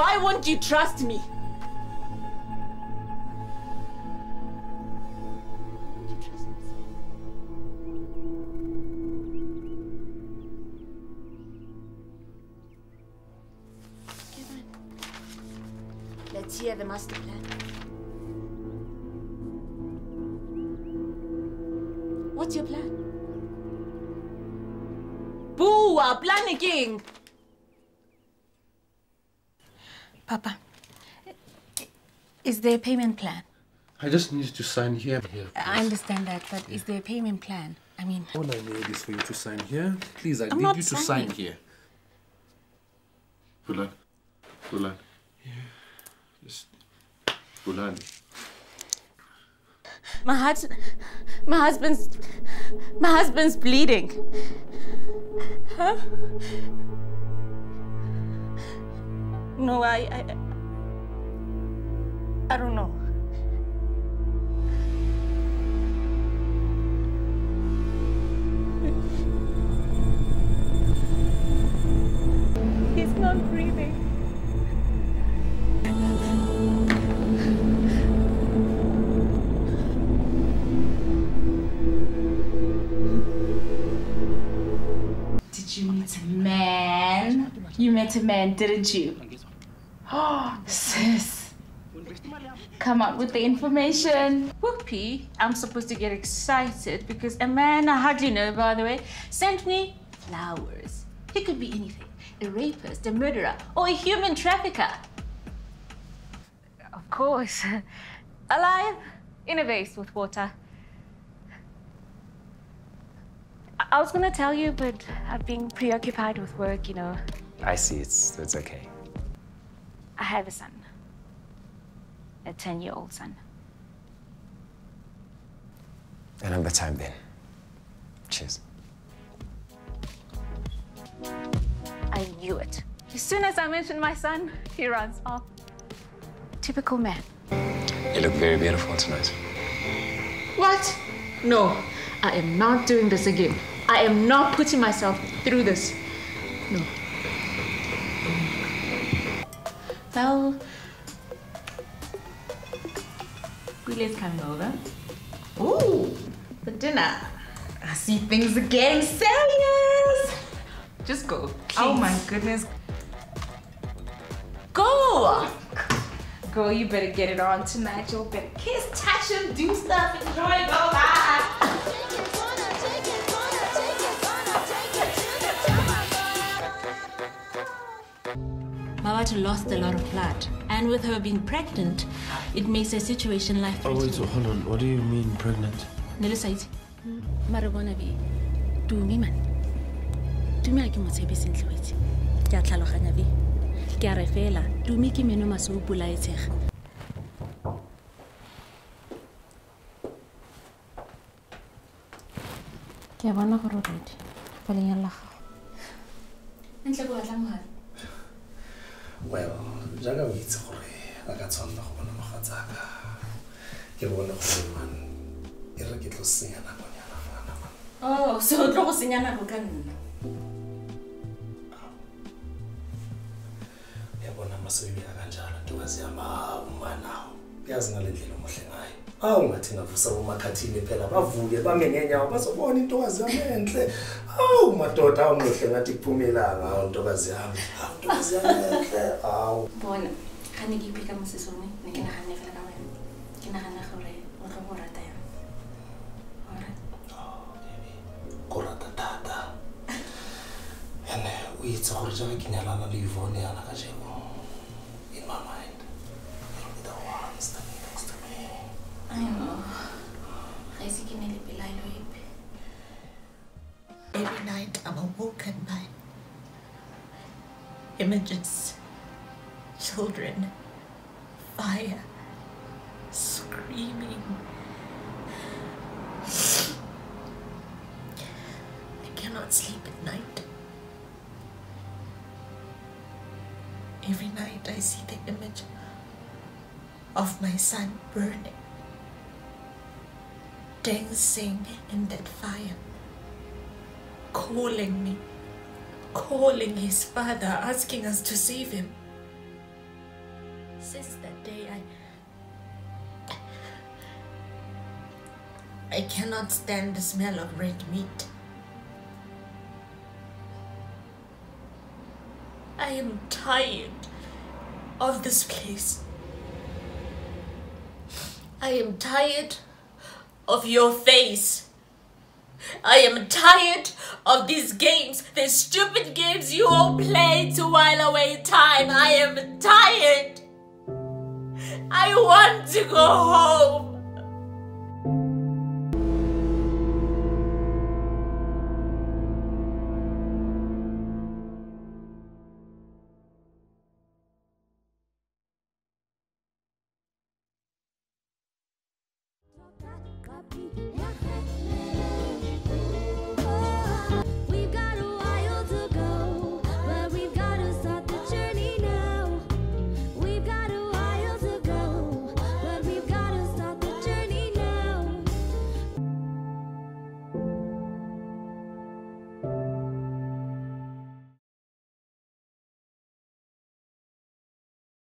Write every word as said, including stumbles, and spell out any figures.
Why won't you trust me? Let's hear the master plan. What's your plan? Boo, our plan again. Papa, is there a payment plan? I just need to sign here. here I understand that, but yeah. Is there a payment plan? I mean... All I need is for you to sign here. Please, I I'm need you signing. to sign here. Bulan. Bulan. Yeah. Bulan. My heart, my husband's, my husband's bleeding. Huh? No, I, I, I don't know. He's not breathing. You met a man, didn't you? Oh, sis. Come up with the information. Whoopie, I'm supposed to get excited because a man I hardly know, by the way, sent me flowers. He could be anything. A rapist, a murderer, or a human trafficker. Of course. Alive, in a vase with water. I, I was gonna tell you, but I've been preoccupied with work, you know. I see, it's, it's okay. I have a son, a ten-year-old son. Another time then. Cheers. I knew it. As soon as I mentioned my son, he runs off. Typical man. You look very beautiful tonight. What? No, I am not doing this again. I am not putting myself through this. No. Well, Guile's coming over. Ooh, for dinner. I see things are getting serious. Just go. Please. Oh my goodness. Go! Go, you better get it on tonight. You'll better kiss, touch him, do stuff, enjoy, go, bye. Mawatu lost a lot of blood, and with her being pregnant, it makes her situation life-threatening. Oh, wait, so hold on. What do you mean, pregnant? Nelisait, marabona bi, tu miman, tu mi aki motsebi sentloiti, ki atlhaloganya bi, ki arefela, tu mi ki meno maso bulaetsega. Ke bona gore rodi, fa lenyala ga. Ntle go batla mo. Well, jaga we itse gore ga ka tswana go bona mogatsaka. Ke bona gore man e re ke tlo senya na bona na man. Oh, so tlo go senya na go ka nna. Ya bona masebi a kanjalo ntokaziama umana. Yazi ngalendlela omuhle ngayo. Awu ngathi ngavusa bomakhathini phela bavuke bamenyenyawo bazobona intokaziama enhle. Awu madoda awumhle ngathi kuphumela ngawo ntokaziama. Awu bona khane ke pika mosesone ne ke nagane fela ka wena. Ke nagana gore o tlo go rata ya. Ora. Oh, baby. Go rata tata. Ene o itse gore jaaka ke nyalana le Yvonne yana ka jebo. In my mind. I know. Every night I'm awoken by images, children, fire, screaming. I cannot sleep at night. Every night I see the image of my son burning, dancing in that fire, calling me, calling his father, asking us to save him. since that day, I I cannot stand the smell of red meat. I am tired of this place. I am tired of your face. I am tired of these games, these stupid games you all play to while away time. I am tired. I want to go home. Be